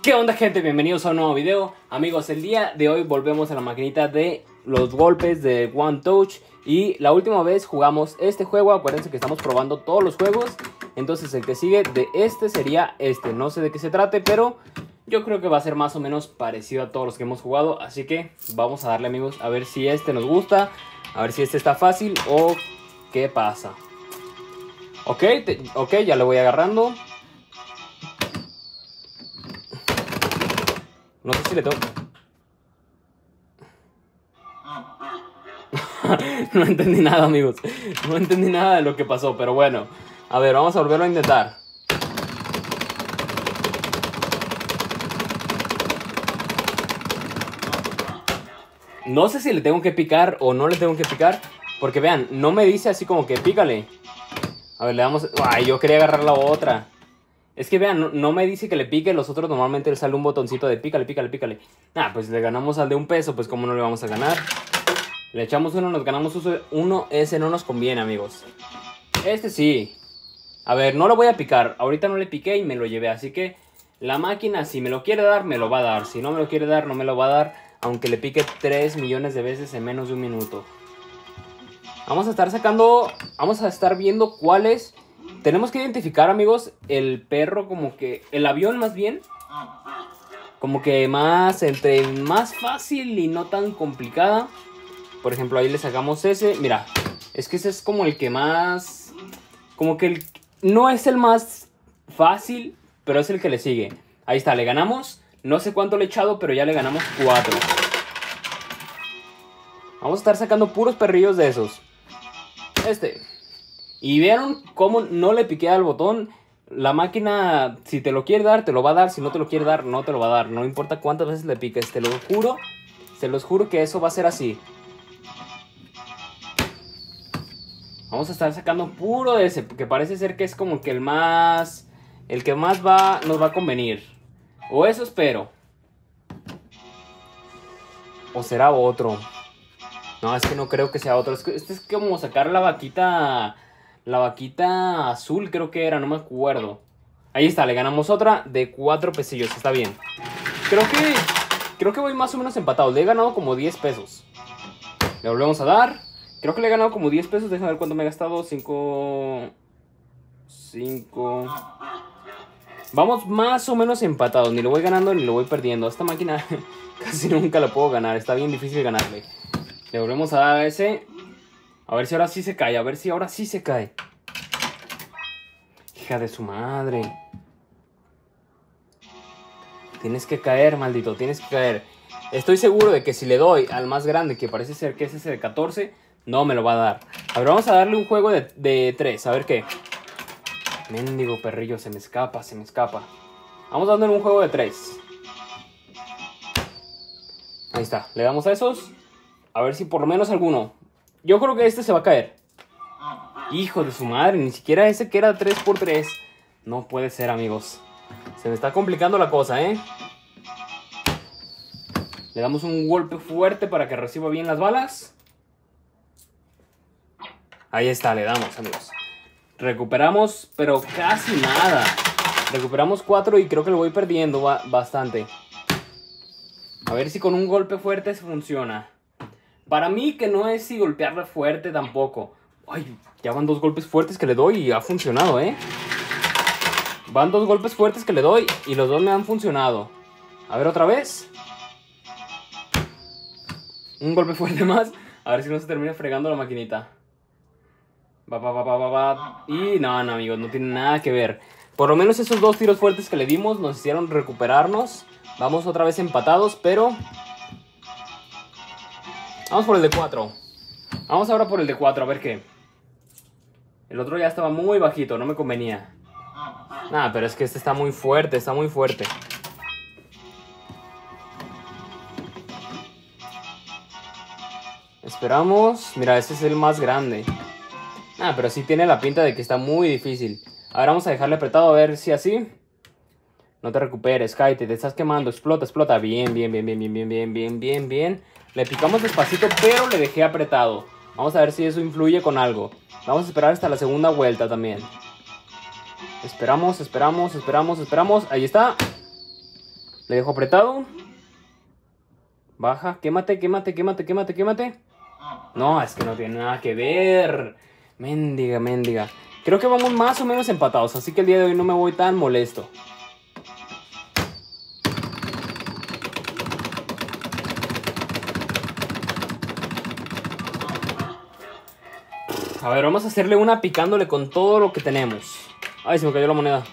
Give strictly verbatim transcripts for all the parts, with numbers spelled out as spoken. ¿Qué onda, gente? Bienvenidos a un nuevo video. Amigos, el día de hoy volvemos a la maquinita de los golpes de One Touch. Y la última vez jugamos este juego. Acuérdense que estamos probando todos los juegos. Entonces el que sigue de este sería este. No sé de qué se trate, pero yo creo que va a ser más o menos parecido a todos los que hemos jugado. Así que vamos a darle, amigos, a ver si este nos gusta. A ver si este está fácil o qué pasa. Ok, te, ok, ya lo voy agarrando. No sé si le tengo... No entendí nada, amigos. No entendí nada de lo que pasó, pero bueno. A ver, vamos a volverlo a intentar. No sé si le tengo que picar o no le tengo que picar, porque vean, no me dice así como que pícale. A ver, le damos... Ay, yo quería agarrar la otra. Es que vean, no, no me dice que le pique. Los otros normalmente le sale un botoncito de pícale, pícale, pícale. Nah, pues le ganamos al de un peso, pues cómo no le vamos a ganar. Le echamos uno, nos ganamos uno. Ese no nos conviene, amigos. Este sí. A ver, no lo voy a picar. Ahorita no le piqué y me lo llevé. Así que la máquina, si me lo quiere dar, me lo va a dar. Si no me lo quiere dar, no me lo va a dar. Aunque le pique tres millones de veces en menos de un minuto. Vamos a estar sacando... Vamos a estar viendo cuáles... Tenemos que identificar, amigos, el perro como que... El avión, más bien. Como que más... Entre más fácil y no tan complicada. Por ejemplo, ahí le sacamos ese. Mira, es que ese es como el que más... Como que el... No es el más fácil, pero es el que le sigue. Ahí está, le ganamos. No sé cuánto le he echado, pero ya le ganamos cuatro. Vamos a estar sacando puros perrillos de esos. Este... Y vieron cómo no le piqué al botón. La máquina, si te lo quiere dar, te lo va a dar. Si no te lo quiere dar, no te lo va a dar. No importa cuántas veces le piques, te lo juro. Se los juro que eso va a ser así. Vamos a estar sacando puro de ese, porque parece ser que es como que el más... El que más va, nos va a convenir. O eso espero. O será otro. No, es que no creo que sea otro. Este es como sacar la vaquita... La vaquita azul creo que era, no me acuerdo. Ahí está, le ganamos otra de cuatro pesillos, está bien. Creo que creo que voy más o menos empatado. Le he ganado como diez pesos. Le volvemos a dar. Creo que le he ganado como diez pesos. Déjame ver cuánto me he gastado. cinco... cinco... Vamos más o menos empatados. Ni lo voy ganando ni lo voy perdiendo. Esta máquina casi nunca la puedo ganar. Está bien difícil ganarle. Le volvemos a dar a ese... A ver si ahora sí se cae, a ver si ahora sí se cae. Hija de su madre. Tienes que caer, maldito, tienes que caer. Estoy seguro de que si le doy al más grande, que parece ser que es ese de catorce, no me lo va a dar. A ver, vamos a darle un juego de, de tres, a ver qué. Mendigo perrillo, se me escapa, se me escapa. Vamos dándole un juego de tres. Ahí está, le damos a esos. A ver si por lo menos alguno... Yo creo que este se va a caer. Hijo de su madre, ni siquiera ese que era tres por tres. No puede ser, amigos. Se me está complicando la cosa, ¿eh? Le damos un golpe fuerte para que reciba bien las balas. Ahí está, le damos, amigos. Recuperamos, pero casi nada. Recuperamos cuatro y creo que lo voy perdiendo bastante. A ver si con un golpe fuerte se funciona. Para mí que no es si golpearla fuerte tampoco. Ay, ya van dos golpes fuertes que le doy y ha funcionado, ¿eh? Van dos golpes fuertes que le doy y los dos me han funcionado. A ver, otra vez. Un golpe fuerte más. A ver si no se termina fregando la maquinita. Va, va, va, va, va, va. Y no, no, amigos, no tiene nada que ver. Por lo menos esos dos tiros fuertes que le dimos nos hicieron recuperarnos. Vamos otra vez empatados, pero... Vamos por el de cuatro. Vamos ahora por el de cuatro, a ver qué. El otro ya estaba muy bajito, no me convenía. Nada, pero es que este está muy fuerte, está muy fuerte. Esperamos. Mira, este es el más grande. Nada, pero sí tiene la pinta de que está muy difícil. Ahora vamos a dejarle apretado a ver si así. No te recuperes, cállate, te estás quemando. Explota, explota. Bien, bien, bien, bien, bien, bien, bien, bien, bien, bien. Le picamos despacito, pero le dejé apretado. Vamos a ver si eso influye con algo. Vamos a esperar hasta la segunda vuelta también. Esperamos, esperamos, esperamos, esperamos. Ahí está. Le dejo apretado. Baja. Quémate, quémate, quémate, quémate, quémate. No, es que no tiene nada que ver. Méndiga, méndiga. Creo que vamos más o menos empatados, así que el día de hoy no me voy tan molesto. A ver, vamos a hacerle una picándole con todo lo que tenemos. Ay, se me cayó la moneda.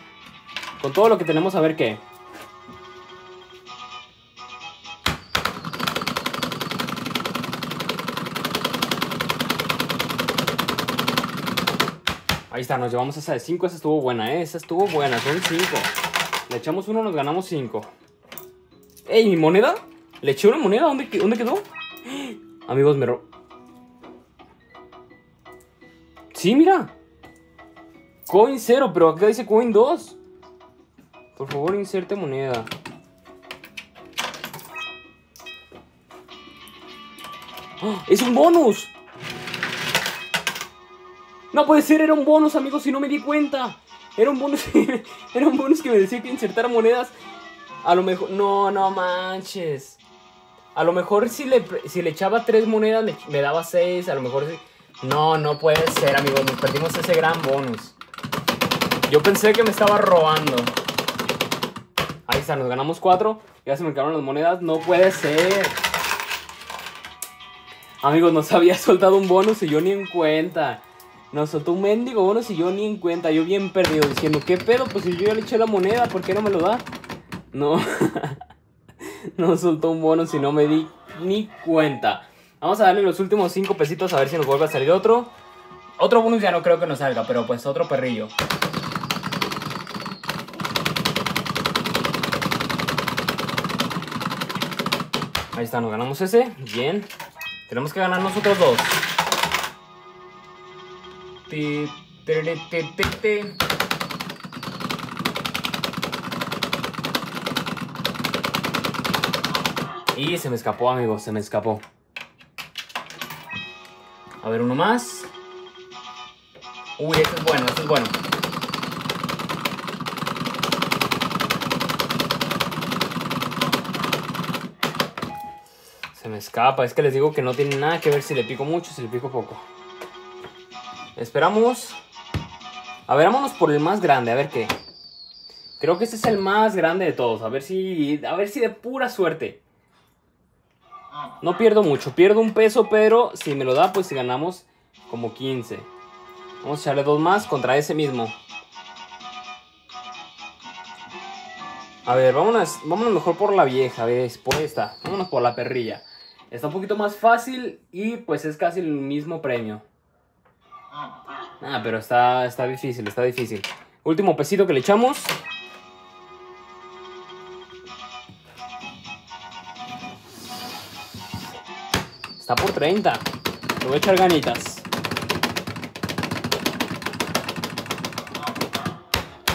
Con todo lo que tenemos, a ver qué. Ahí está, nos llevamos esa de cinco. Esa estuvo buena, ¿eh? Esa estuvo buena, son cinco. Le echamos uno, nos ganamos cinco. ¡Ey, mi moneda! Le eché una moneda, ¿dónde, dónde quedó? Amigos, me ro... Sí, mira. Coin cero, pero acá dice coin dos. Por favor, inserte moneda. ¡Oh, es un bonus! No puede ser, era un bonus, amigos, si no me di cuenta. Era un bonus. Era un bonus que me decía que insertara monedas. A lo mejor... No, no manches. A lo mejor si le, si le echaba tres monedas me, me daba seis. A lo mejor... Si... No, no puede ser, amigos, nos perdimos ese gran bonus. Yo pensé que me estaba robando. Ahí está, nos ganamos cuatro. Ya se me acabaron las monedas, no puede ser. Amigos, nos había soltado un bonus y yo ni en cuenta. Nos soltó un mendigo bonus y yo ni en cuenta. Yo bien perdido, diciendo, ¿qué pedo? Pues si yo ya le eché la moneda, ¿por qué no me lo da? No, nos soltó un bonus y no me di ni cuenta. Vamos a darle los últimos cinco pesitos a ver si nos vuelve a salir otro. Otro bonus ya no creo que nos salga, pero pues otro perrillo. Ahí está, nos ganamos ese. Bien. Tenemos que ganar nosotros dos. Y se me escapó, amigos, se me escapó. A ver, uno más. Uy, este es bueno, este es bueno. Se me escapa, es que les digo que no tiene nada que ver si le pico mucho, si le pico poco. Esperamos. A ver, vámonos por el más grande, a ver qué. Creo que este es el más grande de todos, a ver si, a ver si de pura suerte. No pierdo mucho, pierdo un peso, pero si me lo da, pues ganamos como quince. Vamos a echarle dos más contra ese mismo. A ver, vámonos, vámonos mejor por la vieja, ¿ves? Por esta, vámonos por la perrilla. Está un poquito más fácil y pues es casi el mismo premio. Ah, pero está, está difícil, está difícil. Último pesito que le echamos. Está por treinta. Le voy a echar ganitas.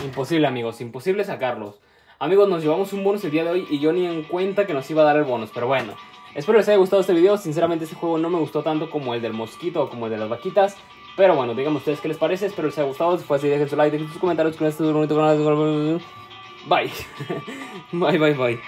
Imposible, amigos. Imposible sacarlos. Amigos, nos llevamos un bonus el día de hoy y yo ni en cuenta que nos iba a dar el bonus. Pero bueno. Espero les haya gustado este video. Sinceramente, este juego no me gustó tanto como el del mosquito o como el de las vaquitas. Pero bueno, díganme ustedes qué les parece. Espero les haya gustado. Si fue así, dejen su like, dejen sus comentarios. Con este bonito canal. Bye. Bye, bye, bye.